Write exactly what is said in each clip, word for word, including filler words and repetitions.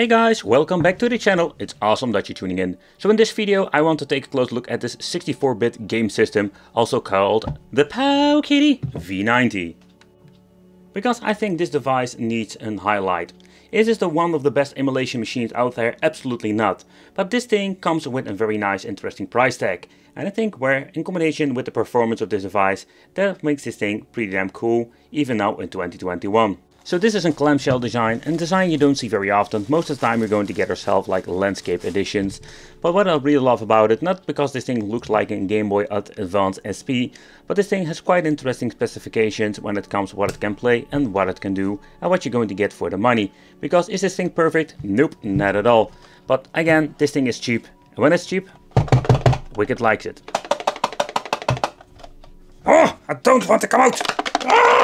Hey guys, welcome back to the channel. It's awesome that you're tuning in. So in this video I want to take a close look at this sixty-four bit game system, also called the Powkiddy V ninety. Because I think this device needs an highlight. Is this the one of the best emulation machines out there? Absolutely not. But this thing comes with a very nice interesting price tag. And I think where in combination with the performance of this device, that makes this thing pretty damn cool, even now in twenty twenty-one. So this is a clamshell design, and design you don't see very often. Most of the time we're going to get ourselves like landscape editions. But what I really love about it, not because this thing looks like a Game Boy Advance S P, but this thing has quite interesting specifications when it comes to what it can play and what it can do and what you're going to get for the money. Because is this thing perfect? Nope, not at all. But again, this thing is cheap. And when it's cheap, Wicked likes it. Oh, I don't want to come out! Ah!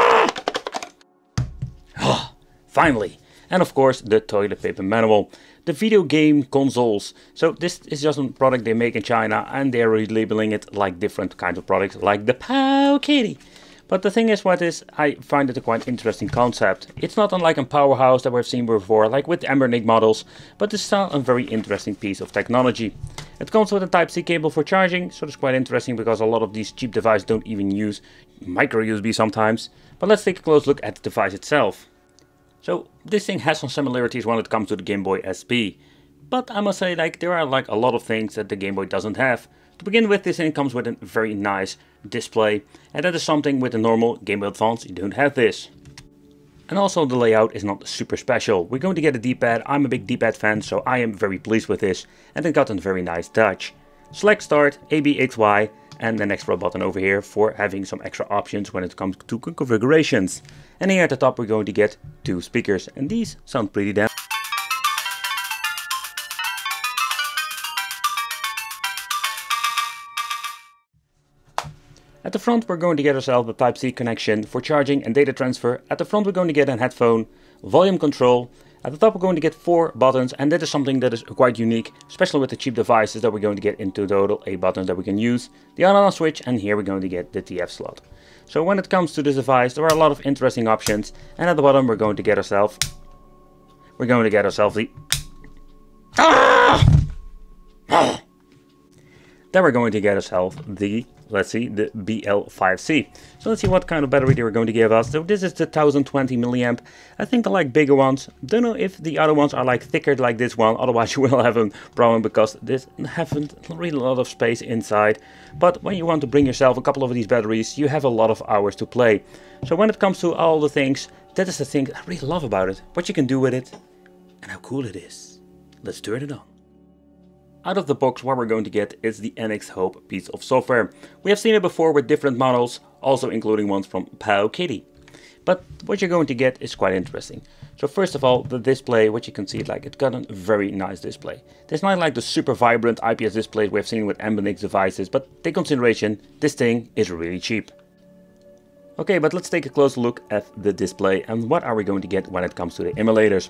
Finally! And of course the toilet paper manual. The video game consoles. So this is just a product they make in China and they're relabeling it like different kinds of products like the Powkiddy. But the thing is what is, I find it a quite interesting concept. It's not unlike a powerhouse that we've seen before like with Anbernic models, but it's still a very interesting piece of technology. It comes with a Type C cable for charging, so it's quite interesting because a lot of these cheap devices don't even use micro U S B sometimes. But let's take a close look at the device itself. So this thing has some similarities when it comes to the Game Boy S P, but I must say like there are like a lot of things that the Game Boy doesn't have. To begin with, this thing comes with a very nice display, and that is something with the normal Game Boy Advance you don't have this. And also the layout is not super special. We're going to get a D-pad, I'm a big D-pad fan, so I am very pleased with this, and it got a very nice touch. Select start, A B X Y, and an extra button over here for having some extra options when it comes to configurations. And here at the top we're going to get two speakers, and these sound pretty damn. At the front we're going to get ourselves a Type C connection for charging and data transfer. At the front we're going to get a headphone, volume control. At the top we're going to get four buttons, and that is something that is quite unique, especially with the cheap devices that we're going to get into total eight buttons that we can use. The on and off switch, and here we're going to get the T F slot. So when it comes to this device there are a lot of interesting options, and at the bottom we're going to get ourselves we're going to get ourselves the then we're going to get ourselves the let's see the B L five C. So let's see what kind of battery they were going to give us. So this is the one thousand twenty milliamp. I think I like bigger ones. Don't know if the other ones are like thicker like this one, otherwise you will have a problem because this hasn't really a lot of space inside. But when you want to bring yourself a couple of these batteries, you have a lot of hours to play. So when it comes to all the things, that is the thing I really love about it, what you can do with it and how cool it is. Let's turn it on. Out of the box, what we're going to get is the N X Hope piece of software. We have seen it before with different models, also including ones from Powkiddy. But what you're going to get is quite interesting. So first of all, the display, what you can see, like it got a very nice display. It's not like the super vibrant I P S displays we have seen with Anbernic devices, but take consideration, this thing is really cheap. Okay, but let's take a close look at the display and what are we going to get when it comes to the emulators.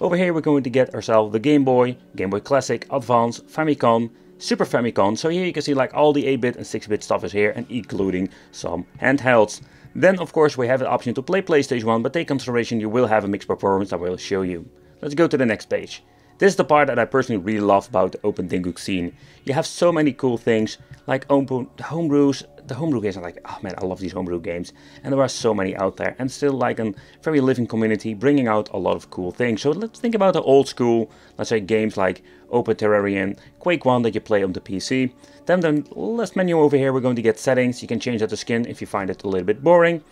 Over here we're going to get ourselves the Game Boy, Game Boy Classic, Advance, Famicom, Super Famicom. So here you can see like all the eight bit and six bit stuff is here, and including some handhelds. Then of course we have the option to play PlayStation one, but take consideration you will have a mixed performance that I will show you. Let's go to the next page. This is the part that I personally really love about the Open Dingux scene. You have so many cool things, like open homebrews. The homebrew games are like, oh man, I love these homebrew games. And there are so many out there, and still like a very living community, bringing out a lot of cool things. So let's think about the old school, let's say games like Open Terrarian, Quake one that you play on the P C. Then the last menu over here, we're going to get settings. You can change out the skin if you find it a little bit boring.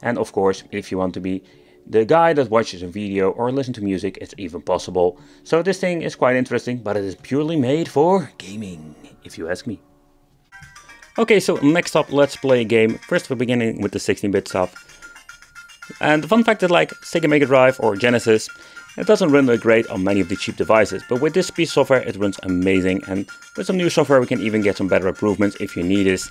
And of course, if you want to be the guy that watches a video or listens to music, it's even possible. So this thing is quite interesting, but it is purely made for gaming, if you ask me. Okay, so next up, let's play a game. First we're beginning with the sixteen bit stuff. And the fun fact is like Sega Mega Drive or Genesis, it doesn't run great on many of the cheap devices, but with this piece of software it runs amazing, and with some new software we can even get some better improvements if you need this.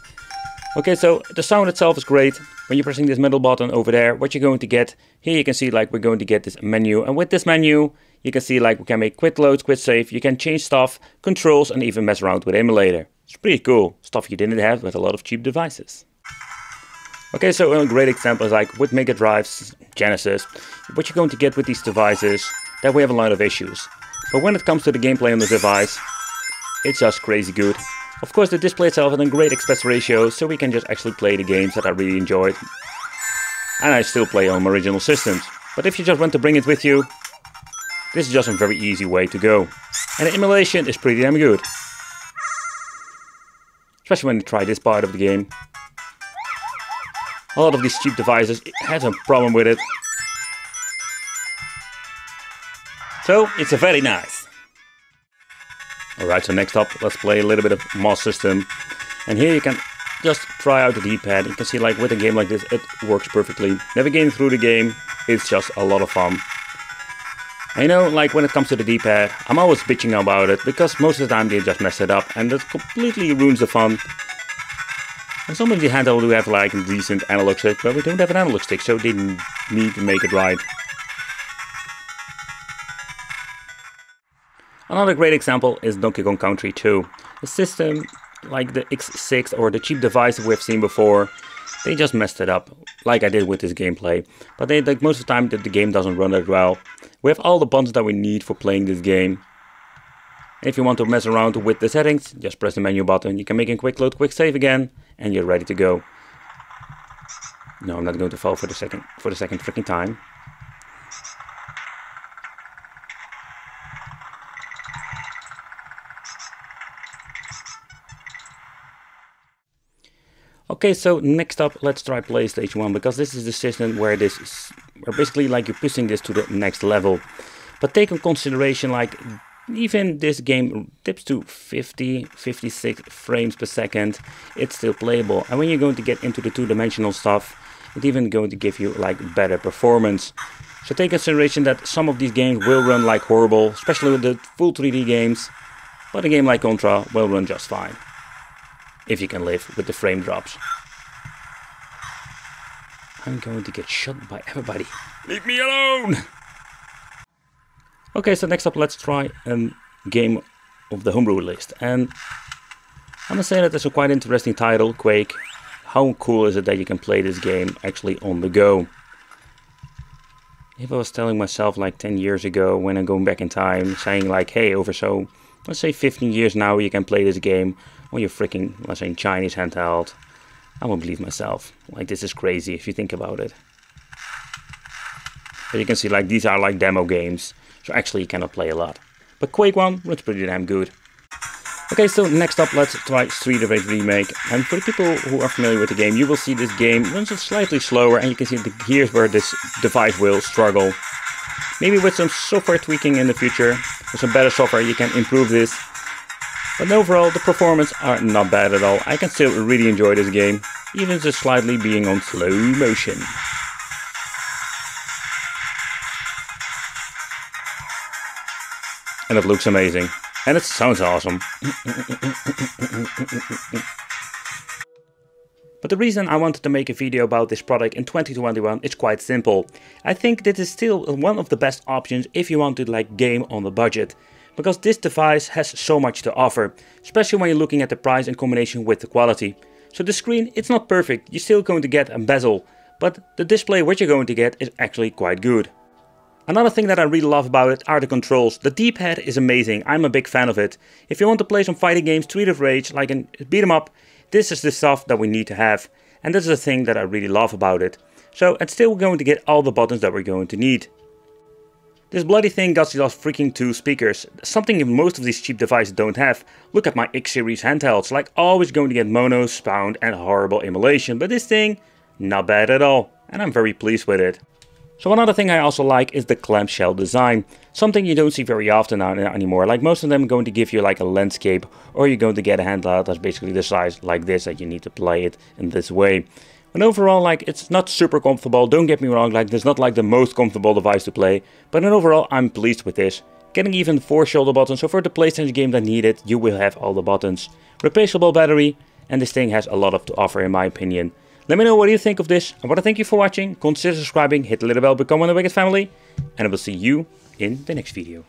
Okay, so the sound itself is great. When you're pressing this middle button over there, what you're going to get, here you can see like we're going to get this menu, and with this menu you can see like we can make quick loads, quick save, you can change stuff, controls, and even mess around with emulator. It's pretty cool, stuff you didn't have with a lot of cheap devices. Okay, so a great example is like with Mega Drive's Genesis, what you're going to get with these devices, that we have a lot of issues. but when it comes to the gameplay on the device, it's just crazy good. Of course, the display itself is in great aspect ratio, so we can just actually play the games that I really enjoyed. And I still play on my original systems, but if you just want to bring it with you, this is just a very easy way to go. And the emulation is pretty damn good. Especially when you try this part of the game. A lot of these cheap devices have a problem with it. So, it's a very nice. Alright, so next up, let's play a little bit of Mod System. And here you can just try out the D-pad. You can see, like, with a game like this, it works perfectly. Navigating through the game, it's just a lot of fun. I know, like, when it comes to the D-pad, I'm always bitching about it, because most of the time they just mess it up, and that completely ruins the fun. And some of the handheld do have, like, a decent analog stick, but we don't have an analog stick, so they need to make it right. Another great example is Donkey Kong Country two. A system like the X six or the cheap device we've seen before, they just messed it up, like I did with this gameplay. But they, like, most of the time the game doesn't run that well. We have all the buttons that we need for playing this game. If you want to mess around with the settings, just press the menu button. You can make a quick load, quick save again, and you're ready to go. No, I'm not going to fall for the second, for the second freaking time. Okay, so next up, let's try PlayStation one, because this is the system where this is, where basically like you're pushing this to the next level. But take in consideration, like, even this game dips to fifty, fifty-six frames per second, it's still playable. And when you're going to get into the two-dimensional stuff, it's even going to give you like better performance. So take consideration that some of these games will run like horrible, especially with the full three D games, but a game like Contra will run just fine. If you can live with the frame drops. I'm going to get shot by everybody. Leave me alone! Okay, so next up let's try a um, game of the homebrew list. And I'm gonna say that there's a quite interesting title, Quake. How cool is it that you can play this game actually on the go? If I was telling myself like ten years ago, when I'm going back in time, saying like, hey, over so... let's say fifteen years now you can play this game on your freaking, let's say, Chinese handheld. I won't believe myself. Like, this is crazy if you think about it. But you can see, like, these are like demo games. So actually you cannot play a lot. But Quake one looks pretty damn good. Okay, so next up let's try Street of Rage Remake. And for the people who are familiar with the game, you will see this game runs slightly slower. And you can see the, here's where this device will struggle. Maybe with some software tweaking in the future, with some better software, you can improve this. But overall, the performance are not bad at all. I can still really enjoy this game, even just slightly being on slow motion. And it looks amazing. And it sounds awesome. But the reason I wanted to make a video about this product in twenty twenty-one is quite simple. I think this is still one of the best options if you want to like game on the budget. Because this device has so much to offer, especially when you're looking at the price in combination with the quality. So the screen, it's not perfect, you're still going to get a bezel. But the display which you're going to get is actually quite good. Another thing that I really love about it are the controls. The D-pad is amazing, I'm a big fan of it. If you want to play some fighting games, Street of Rage, like a beat 'em up, this is the stuff that we need to have, and this is the thing that I really love about it. So it's still going to get all the buttons that we're going to need. This bloody thing got these freaking two speakers, something most of these cheap devices don't have. Look at my X series handhelds, like always going to get mono, sound and horrible emulation, but this thing, not bad at all, and I'm very pleased with it. So another thing I also like is the clamshell design, something you don't see very often now anymore. Like most of them are going to give you like a landscape, or you're going to get a handheld that's basically the size like this, that you need to play it in this way. And overall, like, it's not super comfortable, don't get me wrong, like it's not like the most comfortable device to play, but in overall I'm pleased with this. Getting even four shoulder buttons, so for the PlayStation game that need it, you will have all the buttons. Replaceable battery, and this thing has a lot of to offer in my opinion. Let me know what you think of this. I want to thank you for watching, consider subscribing, hit the little bell, become one of the Wicked family, and I will see you in the next video.